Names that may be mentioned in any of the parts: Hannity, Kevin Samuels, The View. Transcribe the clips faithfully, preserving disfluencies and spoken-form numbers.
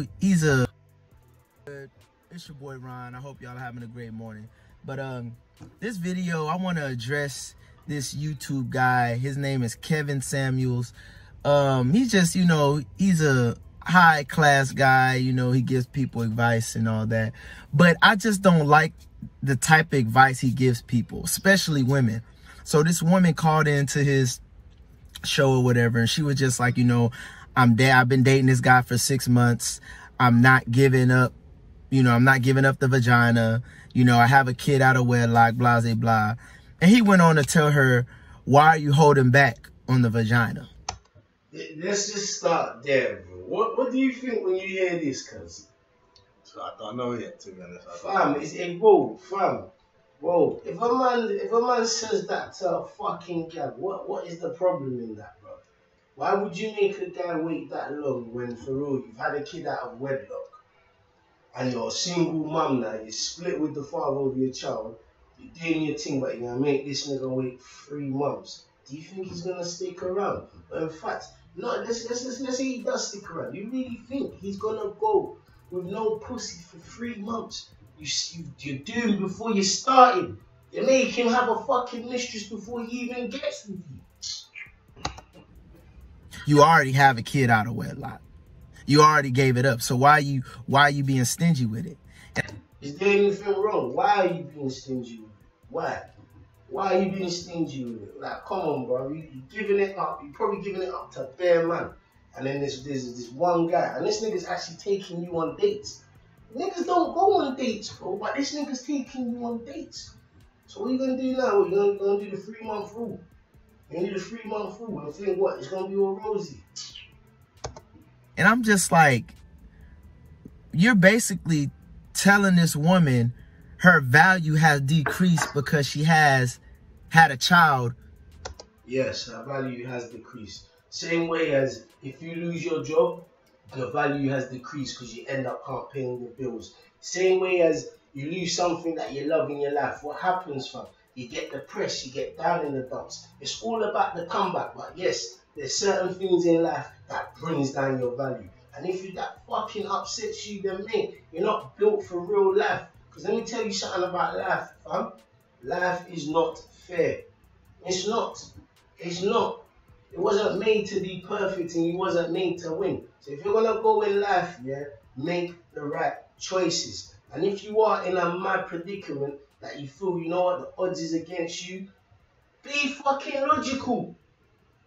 know, he's a... It's your boy, Ron. I hope y'all are having a great morning. But um, this video, I want to address this YouTube guy. His name is Kevin Samuels. Um, he's just, you know, he's a high-class guy. You know, he gives people advice and all that. But I just don't like the type of advice he gives people, especially women. So this woman called into his show or whatever, and she was just like, you know, I'm da- I've been dating this guy for six months. I'm not giving up. You know, I'm not giving up the vagina. You know, I have a kid out of wedlock, blah, blah, blah. And he went on to tell her, why are you holding back on the vagina? Let's just start there, bro. What, what do you think when you hear this, cousin? I don't know yet, to be honest. Fam, it's a bro, fam. Bro, if a man, if a man says that to a fucking gal, what, what is the problem in that, bro? Why would you make a guy wait that long when, for real, you've had a kid out of wedlock? And you're a single mum now, you split with the father of your child, you're doing your thing, but you're going to make this nigga wait three months. Do you think he's going to stick around? But in fact, no, let's, let's, let's, let's say he does stick around. You really think he's going to go with no pussy for three months? You, you, you're doomed before you started. You make him have a fucking mistress before he even gets with you. You already have a kid out of wedlock. You already gave it up, so why are you why are you being stingy with it? Is there anything wrong? Why are you being stingy with it? Why? Why are you being stingy with it? Like, come on, bro, you, you're giving it up. You're probably giving it up to a bare man, and then there's, there's this one guy, and this nigga's actually taking you on dates. Niggas don't go on dates, bro, but this nigga's taking you on dates. So what are you gonna do now? What, you're gonna do the three month rule? You're gonna do the three month rule, and think what? It's gonna be all rosy. And I'm just like, you're basically telling this woman her value has decreased because she has had a child. Yes, her value has decreased. Same way as if you lose your job, your value has decreased because you end up can't pay the bills. Same way as you lose something that you love in your life. What happens, fam? You get depressed, you get down in the dumps. It's all about the comeback, but yes, there's certain things in life that brings down your value. And if you, that fucking upsets you, then mate, you're not built for real life. Because let me tell you something about life, fam. Life is not fair. It's not. It's not. It wasn't made to be perfect and you wasn't made to win. So if you're going to go in life, yeah, make the right choices. And if you are in a mad predicament that you feel, you know what, the odds is against you, be fucking logical.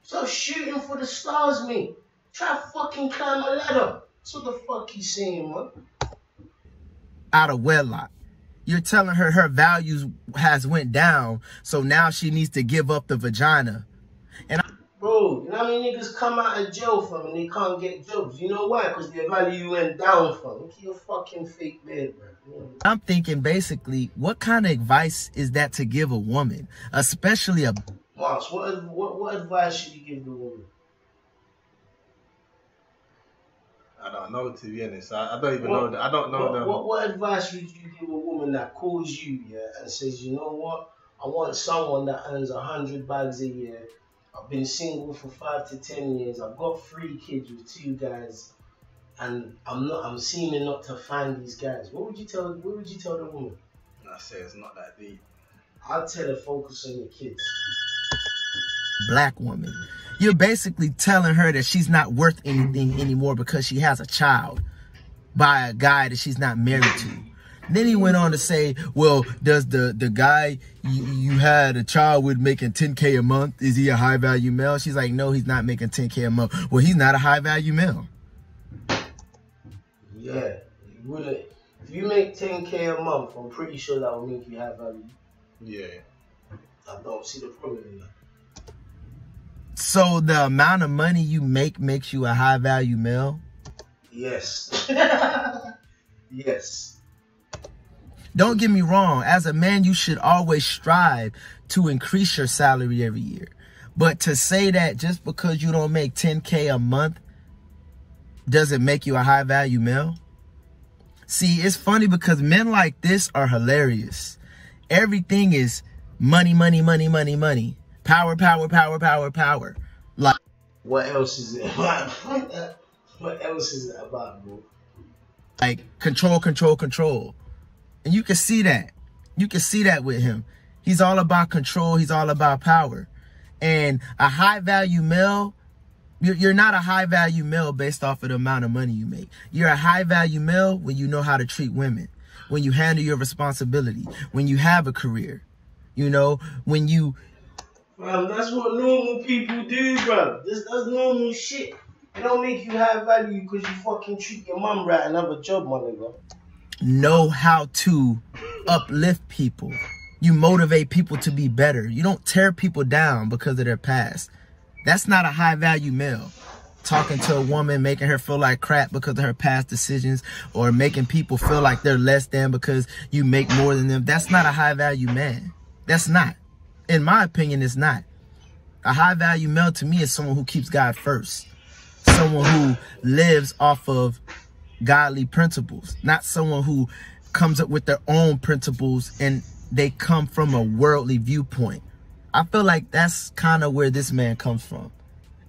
Stop shooting for the stars, mate. Try to fucking climb a ladder. That's what the fuck he's saying, man. Out of wedlock. You're telling her her values has went down, so now she needs to give up the vagina. And I Bro, you know how many niggas come out of jail from and they can't get jobs? You know why? Because their value went down from. Look at your fucking fake bed, bro. I'm thinking basically, what kind of advice is that to give a woman? Especially a... Marks, what, what, what advice should you give the woman? I don't know, to be honest. I, I don't even what, know. I don't know what, them. What, what advice would you give a woman that calls you, yeah, and says, you know what? I want someone that earns a hundred bags a year. I've been single for five to ten years. I've got three kids with two guys, and I'm not. I'm seeming not to find these guys. What would you tell? What would you tell the woman? I say it's not that deep. I'd tell her focus on your kids. Black woman, you're basically telling her that she's not worth anything anymore because she has a child by a guy that she's not married to. And then he went on to say, well, does the the guy you, you had a child with making ten K a month, is he a high value male? She's like, no, he's not making ten K a month. Well, he's not a high value male. Yeah, you wouldn't. If you make ten K a month, I'm pretty sure that will make you high value. Yeah, I don't see the problem in that. So the amount of money you make makes you a high value male? Yes. Yes. Don't get me wrong. As a man, you should always strive to increase your salary every year. But to say that just because you don't make ten K a month doesn't make you a high value male? See, it's funny because men like this are hilarious. Everything is money, money, money, money, money. Power, power, power, power, power. Like, what else is it about? What else is it about, bro? like control, control, control. And you can see that. You can see that with him. He's all about control. He's all about power. And a high value male, you're not a high value male based off of the amount of money you make. You're a high value male when you know how to treat women, when you handle your responsibility, when you have a career, you know, when you. Well, that's what normal people do, bro. This that's normal shit. It don't make you high value because you fucking treat your mom right and have a job, my nigga. Know how to uplift people. You motivate people to be better. You don't tear people down because of their past. That's not a high value male. Talking to a woman, making her feel like crap because of her past decisions, or making people feel like they're less than because you make more than them. That's not a high value man. That's not. In my opinion, it's not. A high value male to me is someone who keeps God first. Someone who lives off of godly principles, not someone who comes up with their own principles and they come from a worldly viewpoint. I feel like that's kind of where this man comes from.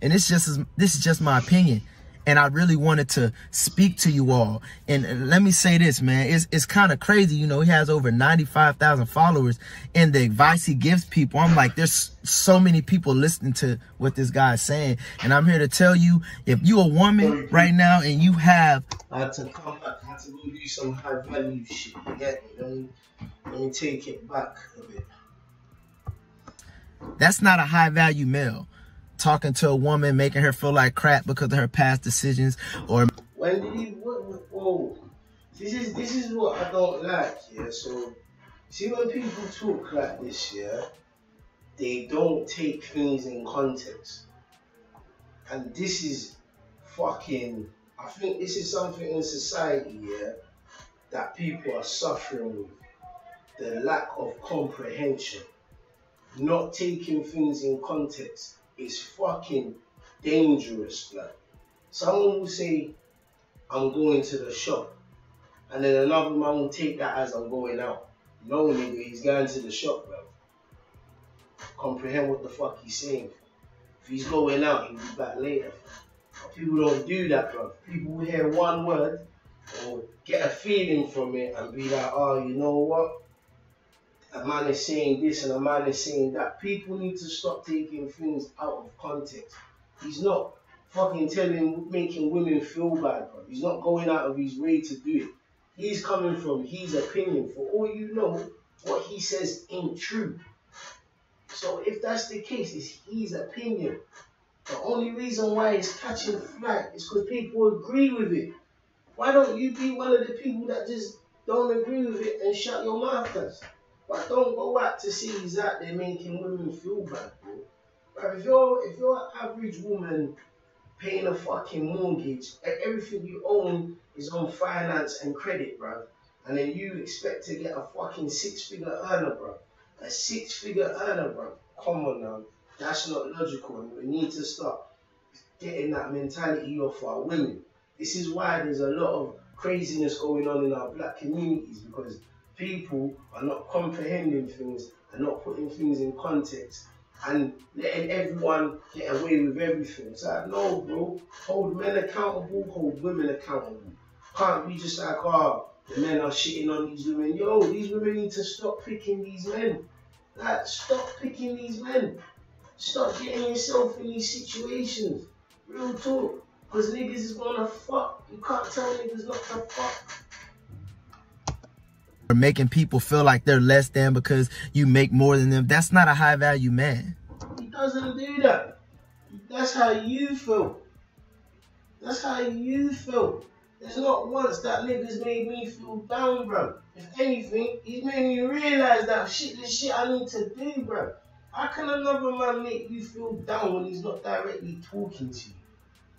And it's just, this is just my opinion. And I really wanted to speak to you all. And let me say this, man. It's, it's kind of crazy. You know, he has over ninety-five thousand followers. And the advice he gives people, I'm like, there's so many people listening to what this guy is saying. And I'm here to tell you, if you a woman right now and you have... I had to come back. I had to go do some high-value shit. Let me, let me take it back a bit. That's not a high-value male. Talking to a woman, making her feel like crap because of her past decisions, or when did he? What, whoa! This is this is what I don't like. Yeah, so see when people talk like this, yeah, they don't take things in context, and this is fucking. I think this is something in society, yeah, that people are suffering with, the lack of comprehension, not taking things in context. It's fucking dangerous, like. Someone will say, I'm going to the shop. And then another man will take that as I'm going out. No, nigga, he's going to the shop, bro. Comprehend what the fuck he's saying. If he's going out, he'll be back later. But people don't do that, bro. People will hear one word or get a feeling from it and be like, oh, you know what? A man is saying this and a man is saying that. People need to stop taking things out of context. He's not fucking telling, making women feel bad, bro. He's not going out of his way to do it. He's coming from his opinion. For all you know, what he says ain't true. So if that's the case, it's his opinion. The only reason why it's catching flight is because people agree with it. Why don't you be one of the people that just don't agree with it and shut your mouth at? But don't go out to see he's out there making women feel bad, bro. But if you're, if you're an average woman paying a fucking mortgage, and everything you own is on finance and credit, bro, and then you expect to get a fucking six-figure earner, bro. A six-figure earner, bro. Come on now. That's not logical. And we need to start getting that mentality off our women. This is why there's a lot of craziness going on in our black communities, because people are not comprehending things and not putting things in context and letting everyone get away with everything. It's like, no, bro, hold men accountable, hold women accountable. Can't be just like, oh, the men are shitting on these women. Yo, these women need to stop picking these men. Like, stop picking these men. Stop getting yourself in these situations. Real talk. Because niggas is gonna fuck. You can't tell niggas not to fuck. Or making people feel like they're less than because you make more than them. That's not a high value man. He doesn't do that. That's how you feel. That's how you feel. There's not once that niggas made me feel down, bro. If anything, he's made me realize that shit, this shit I need to do, bro. How can another man make you feel down when he's not directly talking to you?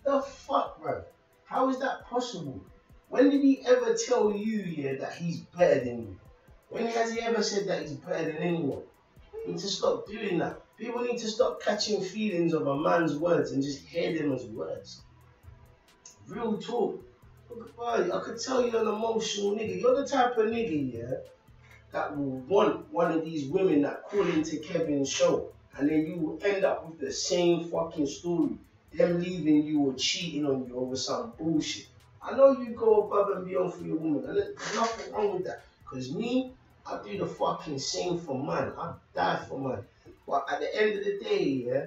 The fuck, bro? How is that possible? When did he ever tell you, yeah, that he's better than you? When has he ever said that he's better than anyone? You need to stop doing that. People need to stop catching feelings of a man's words and just hear them as words. Real talk. I could tell you're an emotional nigga. You're the type of nigga, yeah, that will want one of these women that call into Kevin's show. And then you will end up with the same fucking story. Them leaving you or cheating on you over some bullshit. I know you go above and beyond for your woman. And there's nothing wrong with that. Because me, I do the fucking same for mine. I die for mine. But at the end of the day, yeah,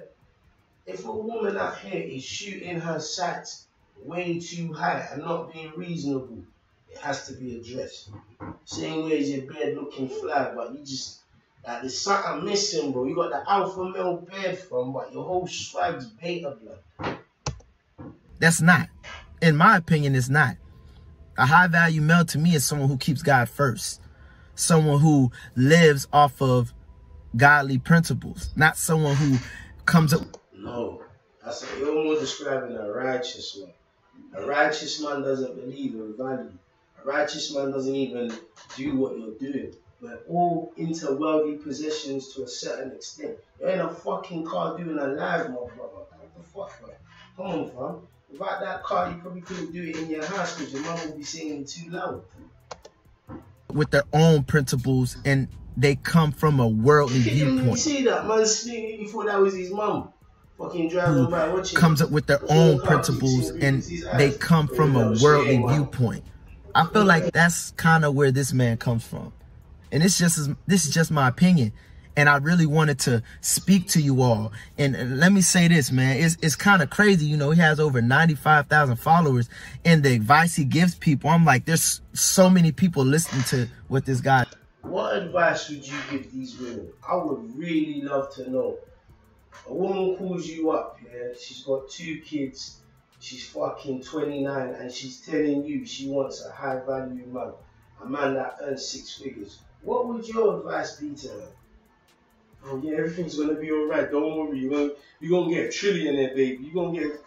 if a woman out here is shooting her sights way too high and not being reasonable, it has to be addressed. Same way as your beard looking fly, but you just, like, there's something missing, bro. You got the alpha male beard from, but your whole swag's beta blood. That's not. In my opinion, it's not. A high value male to me is someone who keeps God first. Someone who lives off of godly principles. Not someone who comes up. No. I said, you're more describing a righteous one. A righteous man doesn't believe in value. A righteous man doesn't even do what you're doing. We're all into worldly possessions to a certain extent. You're in a fucking car doing a live, my brother. What the fuck, man? Come on, fam. Without that car, you probably couldn't do it in your house because your mum would be singing too loud. With their own principles, and they come from a worldly viewpoint. You see that man singing before that was his mum. Fucking driving by watching. Comes up with their own principles, and they come from a worldly viewpoint. I feel like that's kind of where this man comes from, and it's just this is just my opinion, and I really wanted to speak to you all. And, and let me say this, man, it's it's kind of crazy, you know. He has over ninety-five thousand followers, and the advice he gives people, I'm like, there's so many people listening to what this guy. What advice would you give these women? I would really love to know. A woman calls you up, yeah, she's got two kids, she's fucking twenty-nine, and she's telling you she wants a high value man, a man that earns six figures. What would your advice be to her? Oh yeah, everything's gonna be alright, don't worry, you're gonna, you're gonna get a trillionaire, baby, you're gonna get,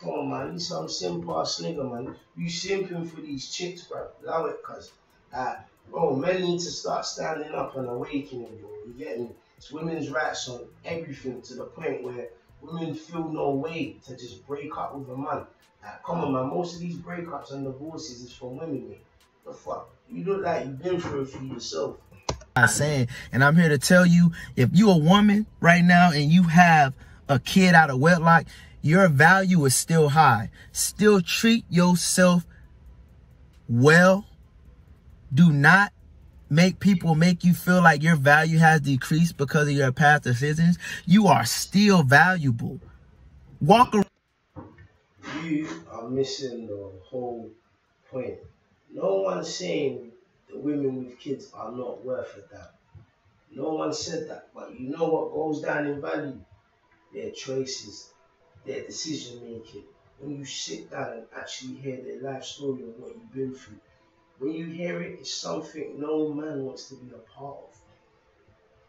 come on man, you some simp ass nigga, man, you simping for these chicks, bro, allow it, cuz, uh, bro, men need to start standing up and awakening, bro, you get me? It's women's rights on everything, to the point where women feel no way to just break up with a man. Like, come on, man. Most of these breakups and divorces is from women, man. The fuck? You look like you've been through it for yourself. I'm saying, and I'm here to tell you, if you a woman right now and you have a kid out of wedlock, your value is still high. Still treat yourself well. Do not make people make you feel like your value has decreased because of your past decisions. You are still valuable. Walk around. You are missing the whole point. No one's saying that women with kids are not worth a damn. No one said that. But you know what goes down in value? Their choices, their decision making. When you sit down and actually hear their life story of what you've been through, when you hear it, it's something no man wants to be a part of.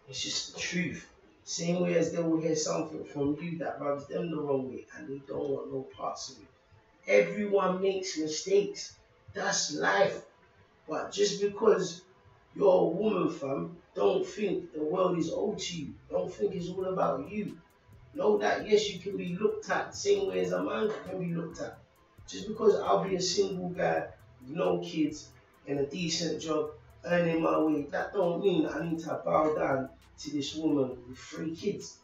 It's just the truth. Same way as they will hear something from you that rubs them the wrong way and they don't want no parts of it. Everyone makes mistakes. That's life. But just because you're a woman, fam, don't think the world is owed to you. Don't think it's all about you. Know that, yes, you can be looked at the same way as a man can be looked at. Just because I'll be a single guy, no kids, and a decent job, earning my way, that don't mean that I need to bow down to this woman with three kids.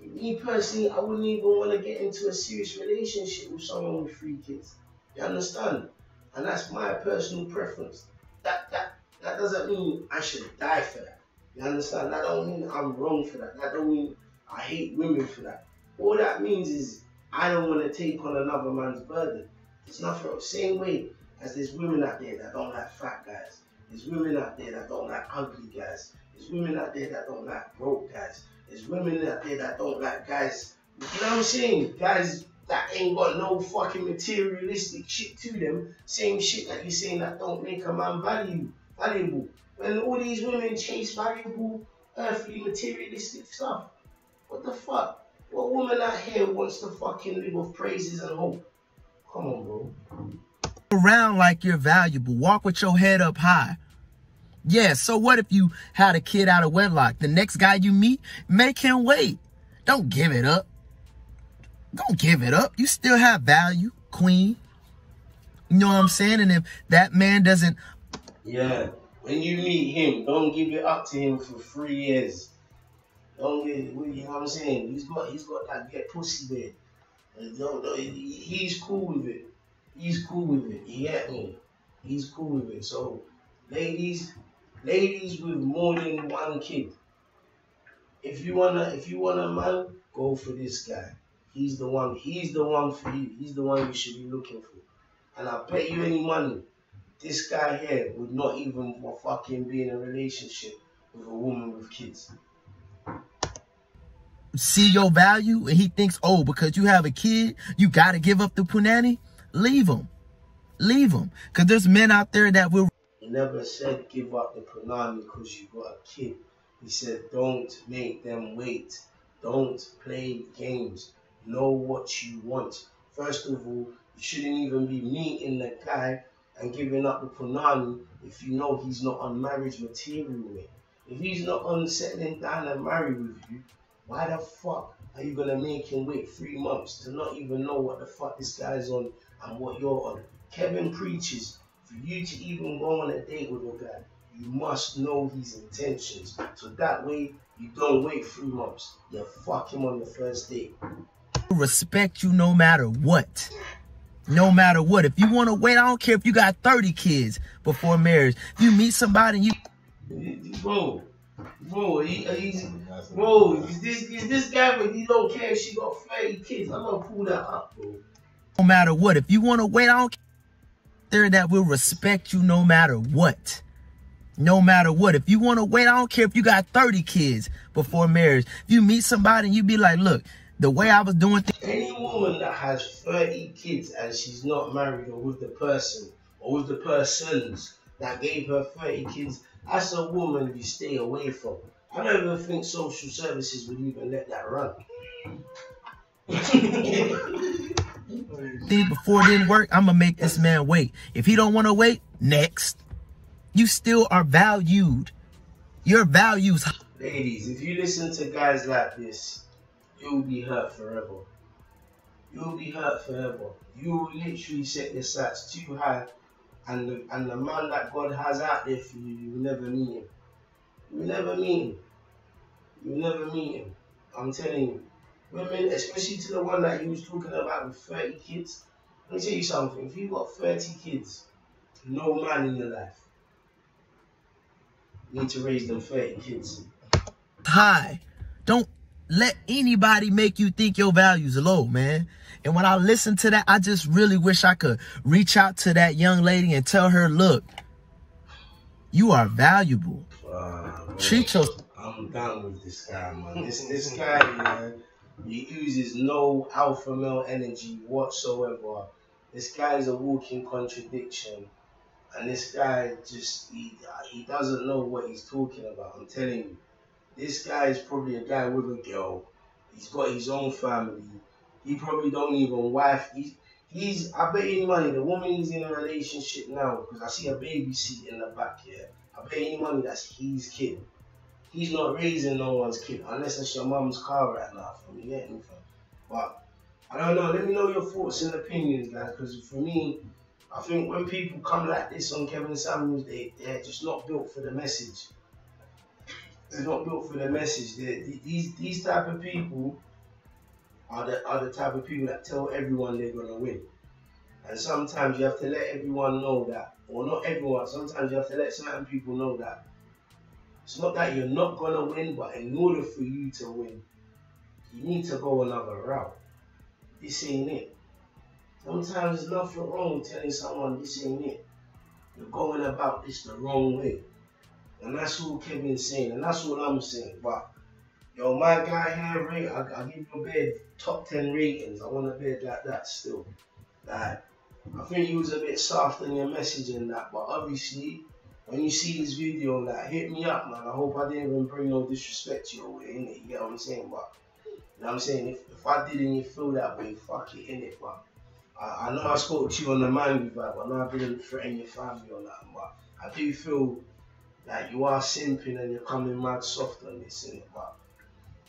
Me personally, I wouldn't even want to get into a serious relationship with someone with three kids. You understand? And that's my personal preference. That that that doesn't mean I should die for that. You understand? That don't mean I'm wrong for that. That don't mean I hate women for that. All that means is I don't want to take on another man's burden. It's nothing wrong. Same way as there's women out there that don't like fat guys. There's women out there that don't like ugly guys. There's women out there that don't like broke guys. There's women out there that don't like guys. You know what I'm saying? Guys that ain't got no fucking materialistic shit to them. Same shit that you're saying that don't make a man value, valuable. When all these women chase valuable, earthly, materialistic stuff. What the fuck? What woman out here wants to fucking live with praises and hope? Come on, bro. Around like you're valuable. Walk with your head up high. Yeah, so what if you had a kid out of wedlock? The next guy you meet, make him wait. Don't give it up. Don't give it up. You still have value, queen. You know what I'm saying? And if that man doesn't... Yeah, when you meet him, don't give it up to him for three years. Don't give it, you know what I'm saying? He's got, he's got that get pussy there. He's cool with it. he's cool with it. He at me. He's cool with it. So, ladies, ladies with more than one kid, if you wanna, if you want a man, go for this guy. He's the one. He's the one for you. He's the one you should be looking for. And I bet you any money, this guy here would not even fucking be in a relationship with a woman with kids. See your value, and he thinks, oh, because you have a kid, you gotta give up the punani. Leave him, leave him, because there's men out there that will. He never said give up the punani because you got a kid. He said don't make them wait. Don't play games. Know what you want. First of all, you shouldn't even be meeting the guy and giving up the punani if you know he's not on marriage material, mate. If he's not on settling down and marry with you, why the fuck are you gonna make him wait three months to not even know what the fuck this guy's on and what you're on? Kevin preaches for you to even go on a date with a guy, you must know his intentions. So that way you don't wait three months. You fuck him on the first date. Respect you no matter what. No matter what. If you wanna wait, I don't care if you got thirty kids before marriage. If you meet somebody and you bro. Bro, he, he's, bro, is this, is this guy, but he don't care if she got thirty kids. I'm gonna pull that up, bro. No matter what, if you want to wait, I don't care that will respect you no matter what. No matter what, if you want to wait, I don't care if you got thirty kids before marriage. If you meet somebody and you be like, look, the way I was doing things. Any woman that has thirty kids and she's not married or with the person or with the persons that gave her thirty kids, that's a woman you stay away from. I don't even think social services would even let that run. Think before it didn't work, I'm going to make this man wait. If he don't want to wait, next. You still are valued. Your values. Ladies, if you listen to guys like this, you'll be hurt forever. You'll be hurt forever. You'll literally set your sights too high. And the, and the man that God has out there for you, you'll never meet him. You'll never meet him. You'll never meet him. I'm telling you. Women, especially to the one that you was talking about with thirty kids. Let me tell you something. If you got thirty kids, no man in your life, you need to raise them thirty kids. Hi. Don't let anybody make you think your value's low, man. And when I listen to that, I just really wish I could reach out to that young lady and tell her, look, you are valuable. Wow, treat your... I'm done with this guy, man. This, this guy, man, he uses no alpha male energy whatsoever. This guy is a walking contradiction. And this guy just, he, he doesn't know what he's talking about, I'm telling you. This guy is probably a guy with a girl. He's got his own family. He probably don't even wife. He's, he's I bet any money, the woman he's in a relationship now, because I see a baby seat in the back here. I bet any money that's his kid. He's not raising no one's kid, unless it's your mum's car right now, for me, get anything. But I don't know, let me know your thoughts and opinions, guys, because for me, I think when people come like this on Kevin Samuels, they, they're just not built for the message. They're not built for the message. They're, these these type of people are the, are the type of people that tell everyone they're gonna win. And sometimes you have to let everyone know that, or not everyone, sometimes you have to let certain people know that. It's not that you're not gonna win, but in order for you to win, you need to go another route. This ain't it. Sometimes there's nothing wrong telling someone this ain't it. You're going about this the wrong way. And that's all Kevin's saying, and that's all I'm saying. But yo, my guy here, rate, I, I give you a bed top ten ratings. I want a bed like that still. Like, I think you was a bit soft in your messaging that, but obviously, when you see this video, like, hit me up, man. I hope I didn't even bring no disrespect to your way, innit? You get what I'm saying? But, you know what I'm saying? If, if I didn't, you feel that way, fuck it, innit? But I, I know I spoke to you on the man vibe, I know I didn't threaten your family or nothing, but I do feel like you are simping and you're coming mad soft on this, innit? But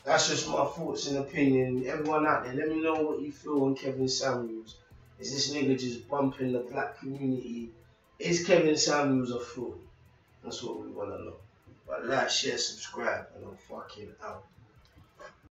that's just my thoughts and opinion. Everyone out there, let me know what you feel on Kevin Samuels. Is this nigga just bumping the black community? Is Kevin Samuels a fool? That's what we want to know. But like, share, subscribe, and I'm fucking out.